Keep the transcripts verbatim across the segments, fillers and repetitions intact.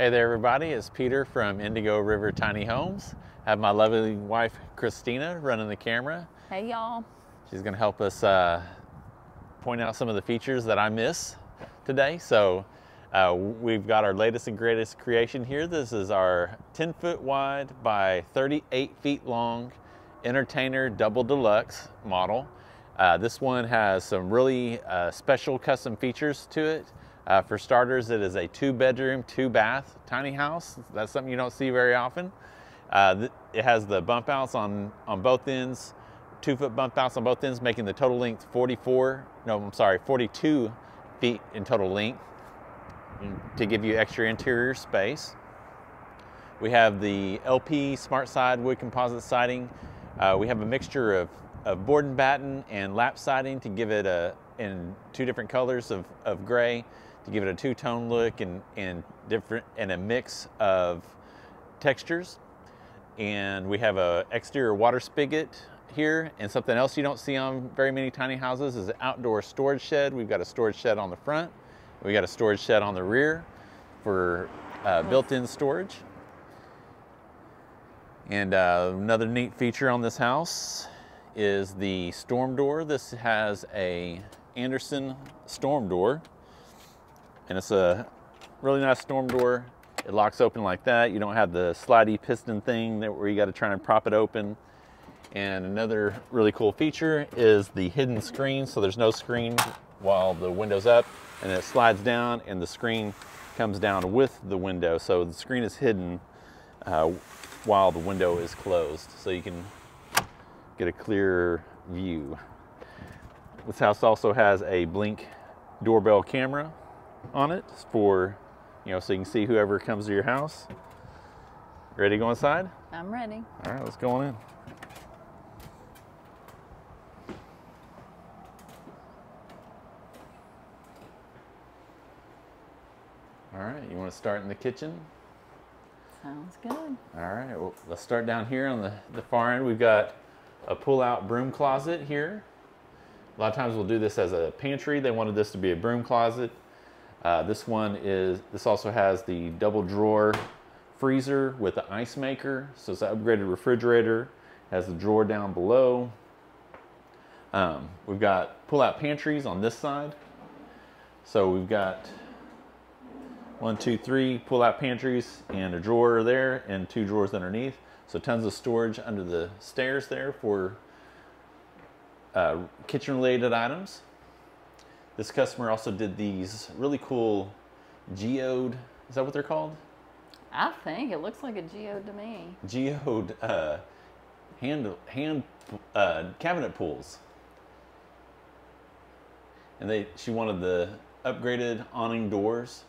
Hey there everybody, it's Peter from Indigo River Tiny Homes. I have my lovely wife Christina running the camera. Hey y'all. She's gonna help us uh, point out some of the features that I miss today. So uh, we've got our latest and greatest creation here. This is our ten foot wide by thirty-eight feet long Entertainer Double Deluxe model. Uh, this one has some really uh, special custom features to it. Uh, for starters, it is a two bedroom, two bath tiny house. That's something you don't see very often. Uh, it has the bump outs on, on both ends, two foot bump outs on both ends, making the total length forty-four, no, I'm sorry, forty-two feet in total length to give you extra interior space. We have the L P SmartSide wood composite siding. Uh, we have a mixture of, of board and batten and lap siding to give it a, in two different colors of, of gray, to give it a two-tone look and, and different and a mix of textures. And we have a exterior water spigot here, and something else you don't see on very many tiny houses is an outdoor storage shed. We've got a storage shed on the front. We got a storage shed on the rear for uh, built-in storage. And uh, another neat feature on this house is the storm door. This has a Anderson storm door. And it's a really nice storm door. It locks open like that. You don't have the slidey piston thing that where you got to try and prop it open. And another really cool feature is the hidden screen. So there's no screen while the window's up, and it slides down and the screen comes down with the window. So the screen is hidden uh, while the window is closed. So you can get a clearer view. This house also has a Blink doorbell camera on it for, you know, so you can see whoever comes to your house. Ready to go inside? I'm ready. All right, let's go on in. All right, you want to start in the kitchen? Sounds good. All right, well, let's start down here on the, the far end. We've got a pull-out broom closet here. A lot of times we'll do this as a pantry. They wanted this to be a broom closet. Uh, this one is, this also has the double drawer freezer with the ice maker. So it's an upgraded refrigerator, has the drawer down below. Um, we've got pull-out pantries on this side. So we've got one, two, three pull-out pantries and a drawer there and two drawers underneath. So tons of storage under the stairs there for uh, kitchen-related items. This customer also did these really cool geode, is that what they're called? I think, it looks like a geode to me. Geode uh, hand, hand uh, cabinet pulls. And they, she wanted the upgraded awning doors.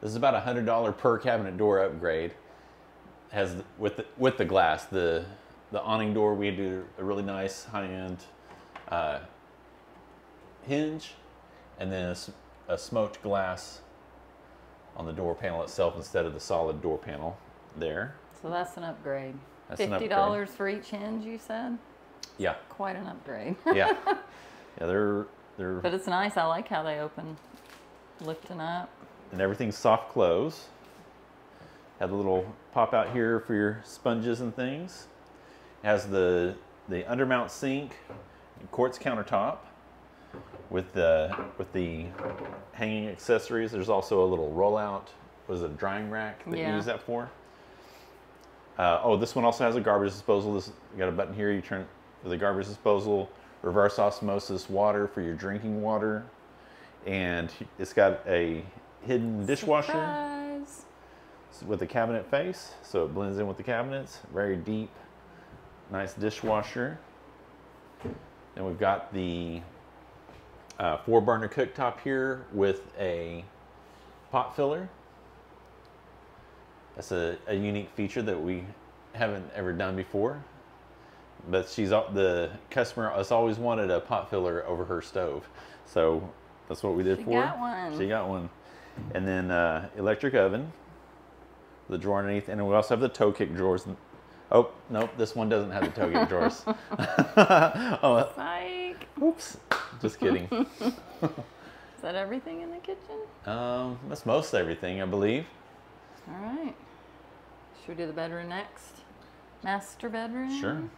This is about a one hundred dollars per cabinet door upgrade. Has with the, with the glass, the, the awning door, we do a really nice high-end uh, hinge. And then a, a smoked glass on the door panel itself instead of the solid door panel there. So that's an upgrade. That's fifty dollars for each hinge, you said? Yeah. Quite an upgrade. Yeah. Yeah, they're, they're... But it's nice. I like how they open, lifting up. And everything's soft close. Have a little pop out here for your sponges and things. It has the, the undermount sink, quartz countertop. With the, with the hanging accessories, there's also a little rollout. Was it a drying rack that yeah. you use that for? Uh, oh, this one also has a garbage disposal. This, you got a button here. You turn the garbage disposal, reverse osmosis water for your drinking water, and it's got a hidden dishwasher. Surprise. With a cabinet face, so it blends in with the cabinets. Very deep, nice dishwasher. And we've got the Uh, four burner cooktop here with a pot filler. That's a, a unique feature that we haven't ever done before, but she's the customer has always wanted a pot filler over her stove, so that's what we did she for got her. One. She got one. And then uh, electric oven, the drawer underneath, and we also have the toe kick drawers. Oh nope, this one doesn't have the toe kick drawers. Oh, psych. Oops. Just kidding. Is that everything in the kitchen? Um, that's most everything, I believe. All right. Should we do the bedroom next? Master bedroom? Sure. And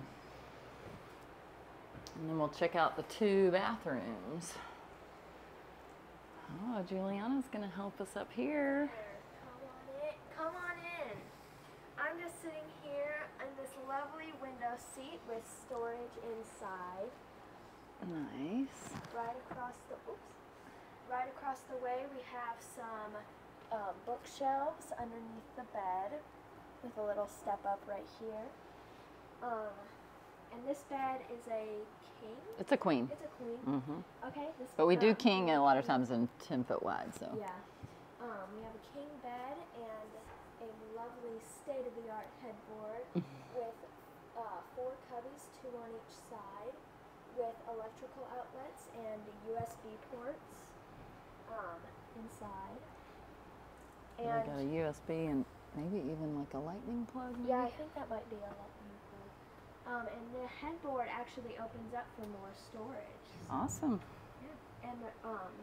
then we'll check out the two bathrooms. Oh, Juliana's going to help us up here. Come on in. Come on in. I'm just sitting here in this lovely window seat with storage inside. Nice. Right across the, oops, right across the way we have some um, bookshelves underneath the bed with a little step up right here. Um, and this bed is a king? It's a queen. It's a queen. Mm-hmm. Okay. This but we do king a lot of times in ten foot wide, so. Yeah. Um, we have a king bed and a lovely state-of-the-art headboard with uh, four cubbies, two on each side, with electrical outlets and U S B ports um, inside. And we got a U S B and maybe even like a lightning plug? Maybe? Yeah, I think that might be a lightning plug. Um, and the headboard actually opens up for more storage. Awesome. Yeah. And um,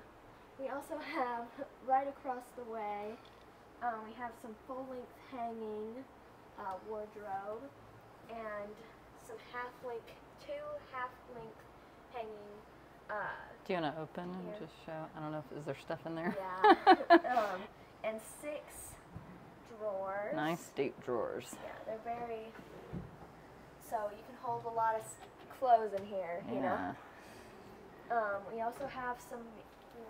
we also have, right across the way, um, we have some full-length hanging uh, wardrobe and some half-length, two half-length hanging. Uh, Do you want to open here and just show? I don't know if, is there stuff in there? Yeah. um, and six drawers. Nice deep drawers. Yeah, they're very, so you can hold a lot of clothes in here, you yeah. know. Um, we also have some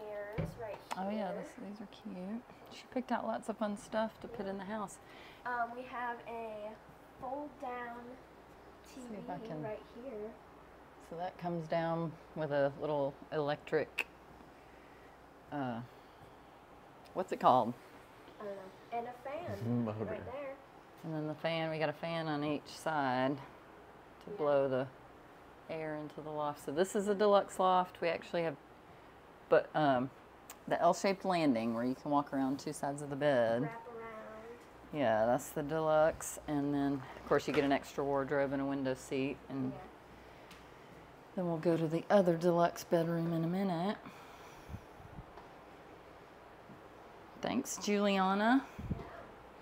mirrors right here. Oh yeah, this, these are cute. She picked out lots of fun stuff to yeah. put in the house. Um, we have a fold-down T V can, right here. So that comes down with a little electric, uh, what's it called? I don't know. And a fan motor. Right there. And then the fan, we got a fan on each side to yeah. blow the air into the loft. So this is a deluxe loft. We actually have but um, the L-shaped landing where you can walk around two sides of the bed. Wrap around. Yeah, that's the deluxe. And then, of course, you get an extra wardrobe and a window seat. And yeah. then we'll go to the other deluxe bedroom in a minute. Thanks, Juliana.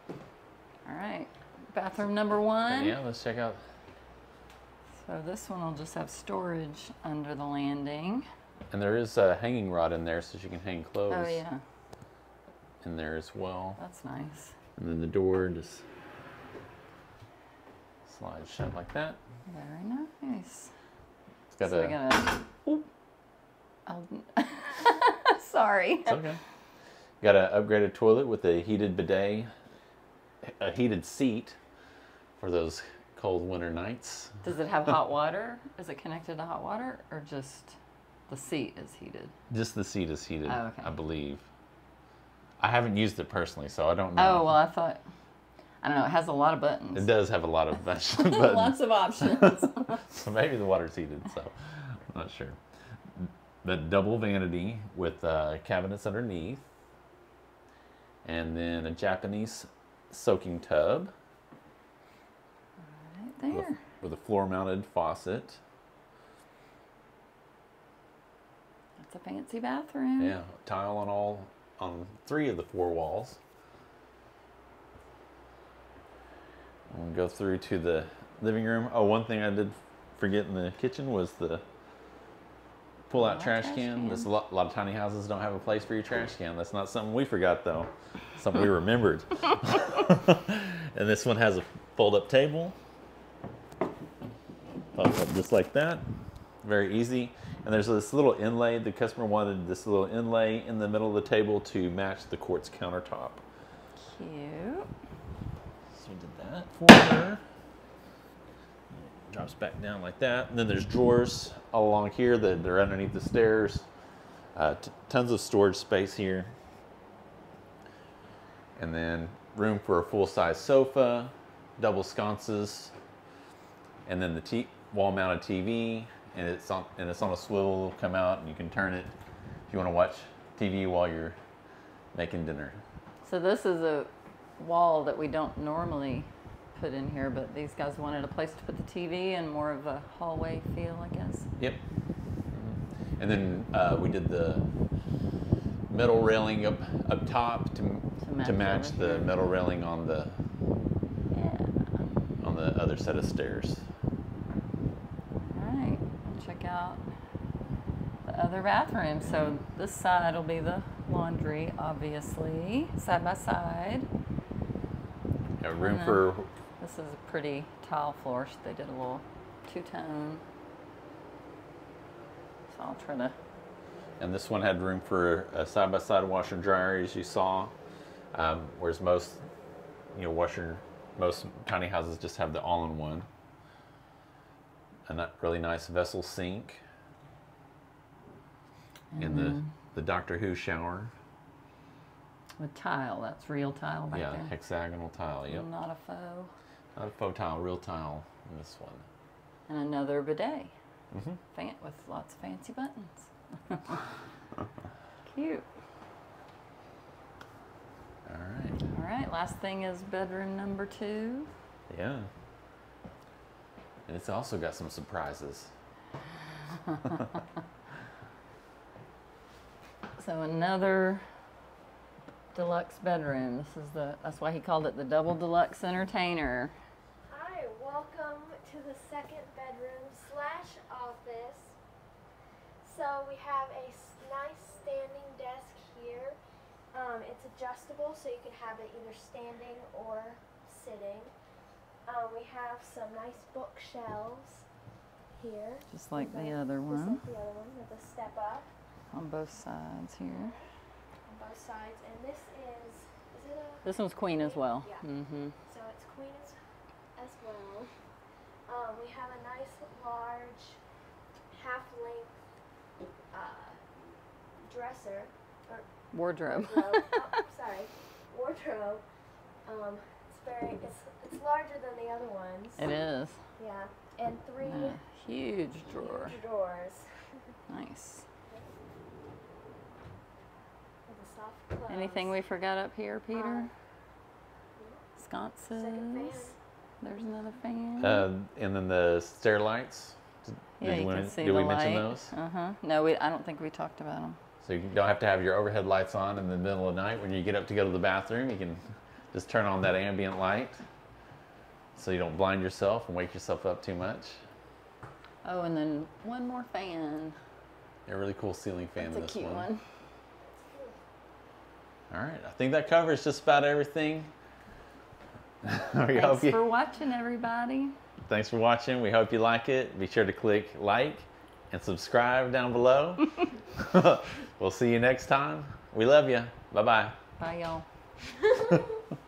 All right, bathroom number one. Yeah, let's check out. So this one will just have storage under the landing. And there is a hanging rod in there so you can hang clothes. Oh, yeah. In there as well. That's nice. And then the door just slides shut like that. Very nice. It's got so a... we got a... Ooh. I'll... Sorry. It's okay. Got an upgraded toilet with a heated bidet, a heated seat for those cold winter nights. Does it have hot water? Is it connected to hot water or just... The seat is heated. Just the seat is heated, oh, okay. I believe. I haven't used it personally, so I don't know. Oh, well, I thought... I don't know. It has a lot of buttons. It does have a lot of buttons. Lots of options. So maybe the water's heated, so I'm not sure. The double vanity with uh, cabinets underneath. And then a Japanese soaking tub. Right there. With, with a floor-mounted faucet. A fancy bathroom. Yeah, tile on all on three of the four walls. I'm gonna go through to the living room. Oh, one thing I did forget in the kitchen was the pull-out trash, trash can. can. There's a lot, a lot of tiny houses don't have a place for your trash can. That's not something we forgot though. Something we remembered. And this one has a fold-up table. Pops up just like that. Very easy. And there's this little inlay. The customer wanted this little inlay in the middle of the table to match the quartz countertop. Cute. So we did that for her. It drops back down like that. And then there's drawers all along here that they're underneath the stairs. Uh, tons of storage space here. And then room for a full-size sofa, double sconces, and then the wall-mounted T V. And it's on, and it's on a swivel. It'll come out, and you can turn it if you want to watch T V while you're making dinner. So this is a wall that we don't normally put in here, but these guys wanted a place to put the T V and more of a hallway feel, I guess. Yep. And then uh, we did the metal railing up up top to to match, to match the metal railing on the yeah. on the other set of stairs. All right, check out the other bathroom. So this side will be the laundry, obviously, side by side. Yeah, room for. This is a pretty tile floor. So they did a little two-tone. So I'll try to. And this one had room for a side-by-side washer and dryer, as you saw, um, whereas most, you know, washer, most tiny houses just have the all-in-one. A really nice vessel sink. Mm-hmm. And the the Doctor Who shower. With tile, that's real tile back yeah, there. Yeah, hexagonal tile. Yep. Not a faux. Not a faux tile, real tile in this one. And another bidet. Mm-hmm. Fan with lots of fancy buttons. Cute. All right. All right. Last thing is bedroom number two. Yeah. And it's also got some surprises. So another deluxe bedroom. This is the. That's why he called it the Double Deluxe Entertainer. Hi. Welcome to the second bedroom slash office. So we have a nice standing desk here. Um, it's adjustable, so you can have it either standing or sitting. Um, we have some nice bookshelves here. Just like the other one. Just like the other one with a step up. On both sides here. On both sides. And this is, is it a... This one's queen as well. Yeah. Mm-hmm. So it's queen as, as well. Um, we have a nice large half-length Uh, dresser or wardrobe. wardrobe. Oh, sorry, wardrobe. Um, it's very it's, it's larger than the other ones. It is. Yeah, and three uh, huge, huge drawer. drawers. Nice. With a soft close. Anything we forgot up here, Peter? Uh, Sconces. Fan. There's another fan. Uh, and then the stair lights. Yeah, did you, you can see did the we light. mention those? Uh-huh. No, we, I don't think we talked about them. So you don't have to have your overhead lights on in the middle of the night. When you get up to go to the bathroom, you can just turn on that ambient light so you don't blind yourself and wake yourself up too much. Oh, and then one more fan. A really cool ceiling fan in this one. That's a cute one. All right. I think that covers just about everything. Thanks for watching, everybody. Thanks for watching. We hope you like it. Be sure to click like and subscribe down below. We'll see you next time. We love you. Bye-bye. Bye, y'all.